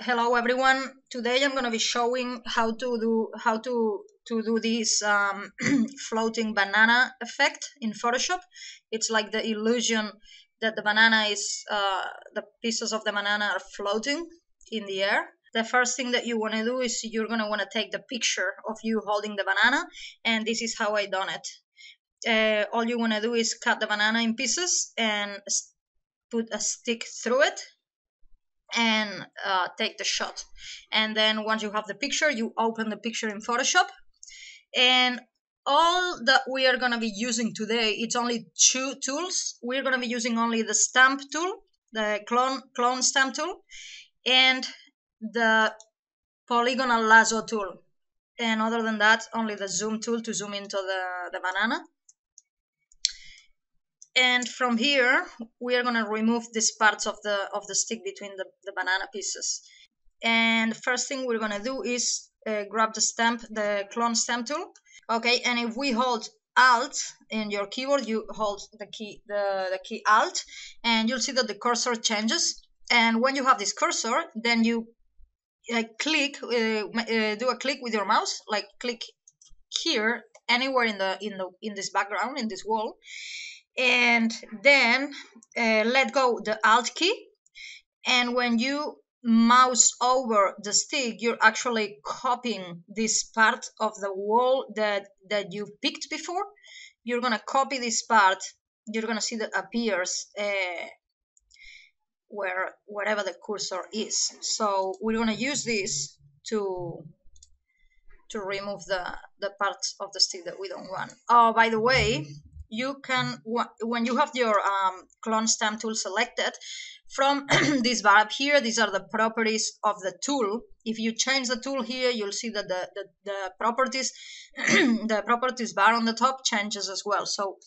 Hello everyone. Today I'm going to be showing how to do this floating banana effect in Photoshop. It's like the illusion that the banana is the pieces of the banana are floating in the air. The first thing that you want to do is you're going to want to take the picture of you holding the banana, and this is how I done it. All you want to do is cut the banana in pieces and put a stick through it and take the shot. And then once you have the picture, you open the picture in Photoshop, and all that we are going to be using today, it's only two tools. We're going to be using only the stamp tool, the clone stamp tool, and the polygonal lasso tool, and other than that only the zoom tool to zoom into the banana. And from here, we are going to remove these parts of the stick between the banana pieces. And the first thing we're going to do is grab the clone stamp tool. Okay, and if we hold Alt in your keyboard, you hold the key Alt, and you'll see that the cursor changes. And when you have this cursor, then you do a click with your mouse, like click here, anywhere in this background, in this wall. And then let go the Alt key, and when you mouse over the stick, you're actually copying this part of the wall that you picked before. You're gonna copy this part. You're gonna see that appears wherever the cursor is. So we're gonna use this to remove the parts of the stick that we don't want. Oh, by the way, you can, when you have your clone stamp tool selected, from this bar up here, these are the properties of the tool. If you change the tool here, you'll see that the properties the properties bar on the top changes as well. So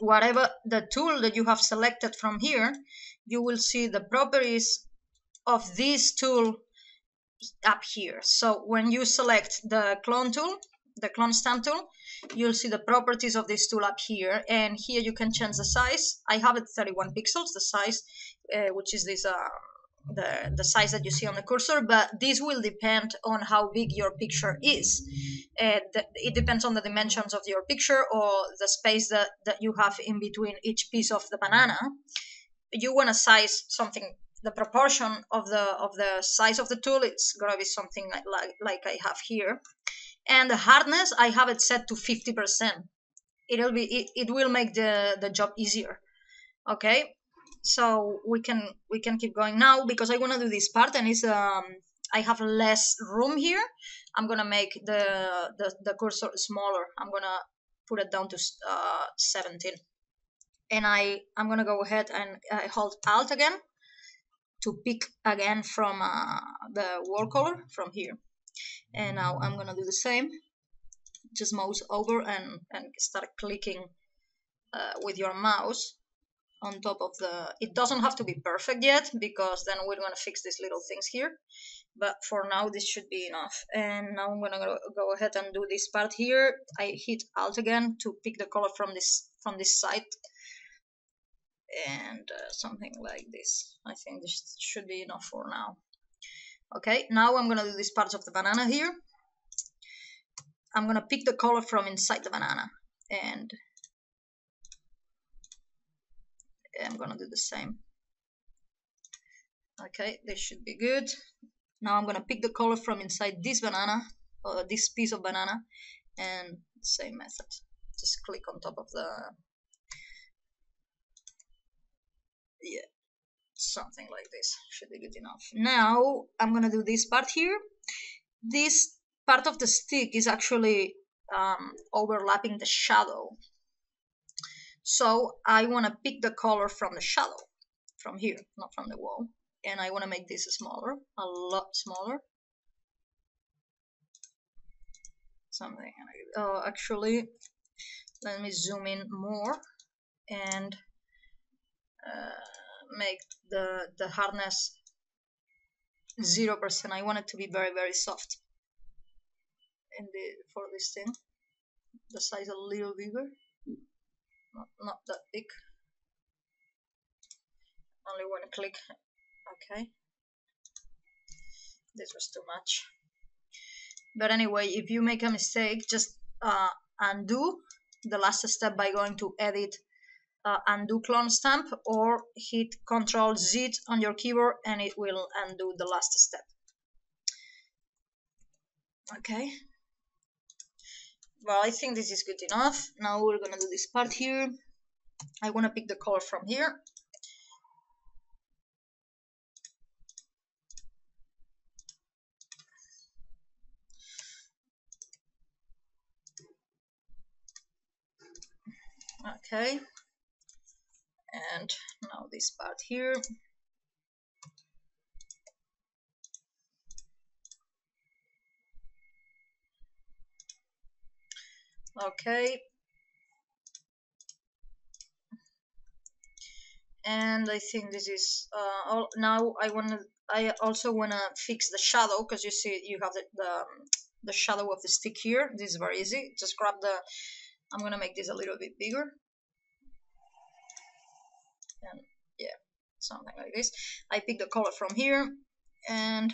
whatever the tool that you have selected from here, you will see the properties of this tool up here. So when you select the clone tool, the clone stamp tool, you'll see the properties of this tool up here, and here you can change the size. I have it 31 pixels, the size, which is this the size that you see on the cursor, but this will depend on how big your picture is. It depends on the dimensions of your picture or the space that you have in between each piece of the banana. You want to size something. The proportion of the size of the tool, it's gonna be something like I have here. And the hardness, I have it set to 50%. It will make the job easier. Okay, so we can keep going now, because I want to do this part, and it's I have less room here. I'm gonna make the cursor smaller. I'm gonna put it down to 17, and I'm gonna go ahead and hold Alt again to pick again from the wall color from here. And now I'm gonna do the same. Just mouse over and start clicking with your mouse on top of the. It doesn't have to be perfect yet, because then we're gonna fix these little things here. But for now, this should be enough. And now I'm gonna go ahead and do this part here. I hit Alt again to pick the color from this side, and something like this. I think this should be enough for now. Okay, now I'm gonna do these parts of the banana here. I'm gonna pick the color from inside the banana, and I'm gonna do the same. Okay, this should be good. Now I'm gonna pick the color from inside this banana, or this piece of banana, and same method. Just click on top of the, yeah, something like this should be good enough. Now I'm gonna do this part here. This part of the stick is actually overlapping the shadow, so I want to pick the color from the shadow, from here, not from the wall, and I want to make this smaller, a lot smaller, something like, oh, actually let me zoom in more and make the hardness 0%. I want it to be very, very soft. And for this thing, the size a little bigger, not that big. Only one click. Okay. this was too much. But anyway, if you make a mistake, just undo the last step by going to edit, undo clone stamp, or hit Ctrl Z on your keyboard and it will undo the last step. Okay, well, I think this is good enough. Now we're gonna do this part here. I wanna pick the color from here. Okay, and now this part here. Okay, and I think this is all. Now I also wanna fix the shadow, because you see you have the shadow of the stick here. This is very easy. Just grab the. I'm gonna make this a little bit bigger. And yeah, something like this. I pick the color from here, and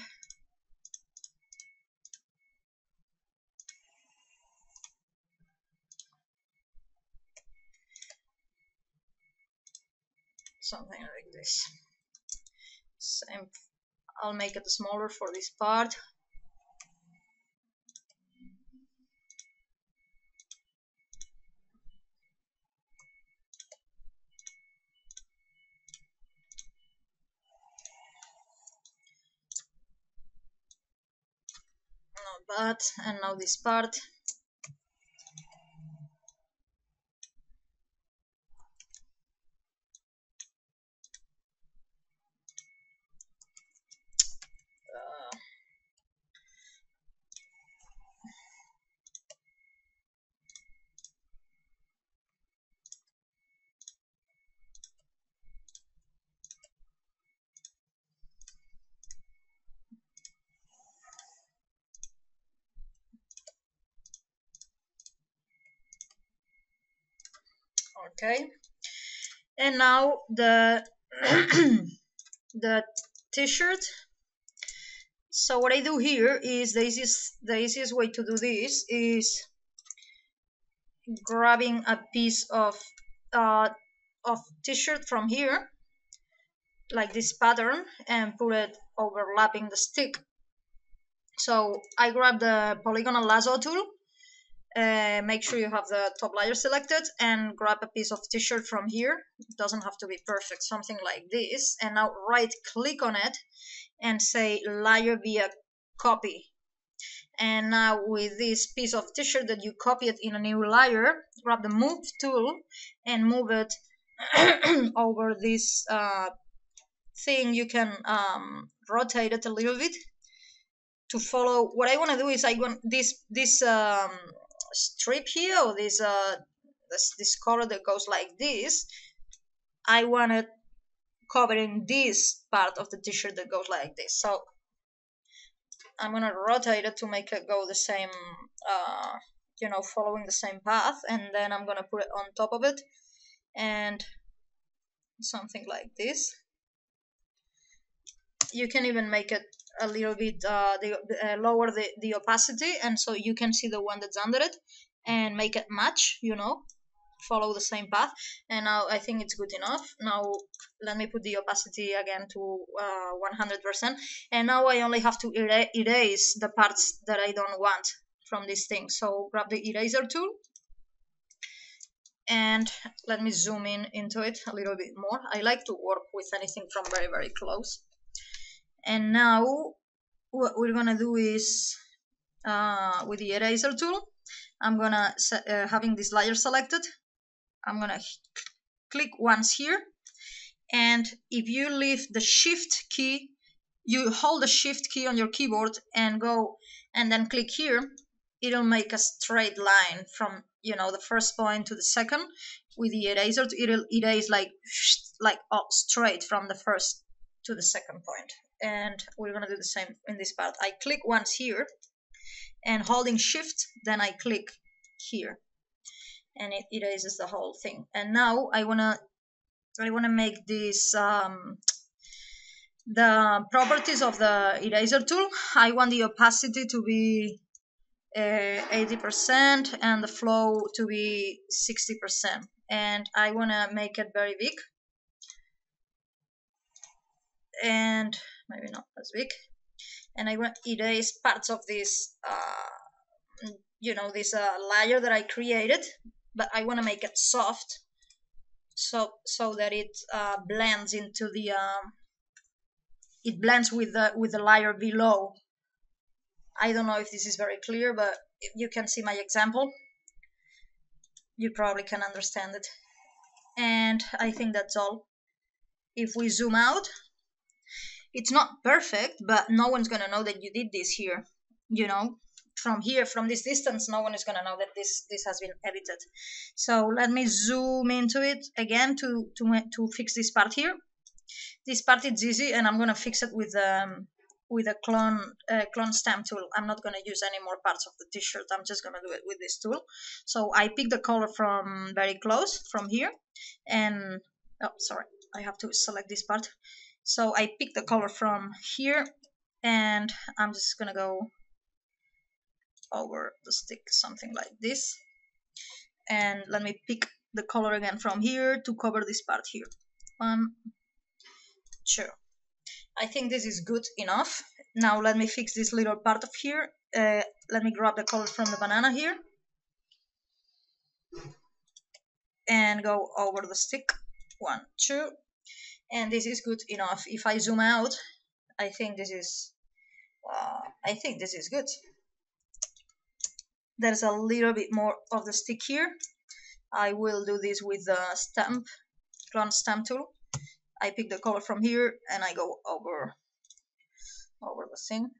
something like this. Same. I'll make it smaller for this part. That, and now this part. Okay, and now the the t-shirt. So what I do here is the easiest way to do this is grabbing a piece of t-shirt from here, like this pattern, and put it overlapping the stick. So I grab the polygonal lasso tool. Make sure you have the top layer selected and grab a piece of t-shirt from here. It doesn't have to be perfect, something like this, and now right click on it and say layer via copy. And now with this piece of t-shirt that you copied in a new layer, grab the move tool and move it over this thing. You can rotate it a little bit to follow. What I want to do is I want this strip here, or this color that goes like this. I want it covering this part of the t-shirt that goes like this. So I'm gonna rotate it to make it go the same, you know, following the same path, and then I'm gonna put it on top of it and something like this. You can even make it a little bit lower the opacity, and so you can see the one that's under it, and make it match, you know, follow the same path. And now I think it's good enough. Now let me put the opacity again to 100%, and now I only have to erase the parts that I don't want from this thing. So grab the eraser tool and let me zoom in into it a little bit more. I like to work with anything from very, very close. And now what we're gonna do is with the eraser tool, I'm gonna having this layer selected, I'm gonna click once here, and if you leave the shift key, you hold the shift key on your keyboard and go and then click here, it'll make a straight line from, you know, the first point to the second. With the eraser, it'll erase like straight from the first to the second point. And we're gonna do the same in this part. I click once here, and holding shift, then I click here, and it erases the whole thing. And now I wanna make this the properties of the eraser tool. I want the opacity to be 80% and the flow to be 60%, and I want to make it very big, and maybe not as big, and I want to erase parts of this you know, this layer that I created, but I want to make it soft so that it blends into the it blends with the layer below. I don't know if this is very clear, but you can see my example. You probably can understand it. And I think that's all. If we zoom out, it's not perfect, but no one's gonna know that you did this here. You know, from here, from this distance, no one is gonna know that this has been edited. So let me zoom into it again to fix this part here. This part is easy, and I'm gonna fix it with a clone stamp tool. I'm not going to use any more parts of the t-shirt. I'm just going to do it with this tool. So I pick the color from very close, from here, and oh, sorry, I have to select this part. So I pick the color from here, and I'm just going to go over the stick, something like this. And let me pick the color again from here to cover this part here. One, two. I think this is good enough. Now let me fix this little part of here. Let me grab the color from the banana here and go over the stick. One, two, and this is good enough. If I zoom out, I think this is good. There's a little bit more of the stick here. I will do this with the clone stamp tool. I pick the color from here and I go over the thing.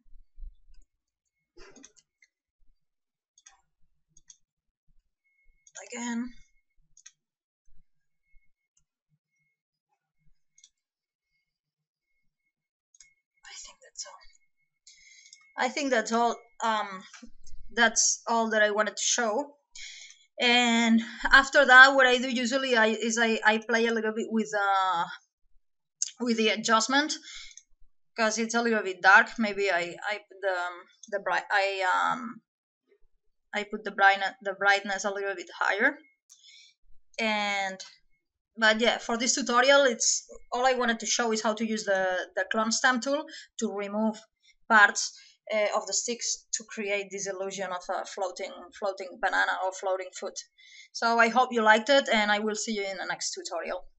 Again. I think that's all. That's all that I wanted to show. And after that, what I do usually is I play a little bit with the adjustment, because it's a little bit dark. Maybe I put the brightness a little bit higher. But yeah, for this tutorial, it's all I wanted to show is how to use the clone stamp tool to remove parts of the sticks to create this illusion of a floating banana or floating foot. So I hope you liked it, and I will see you in the next tutorial.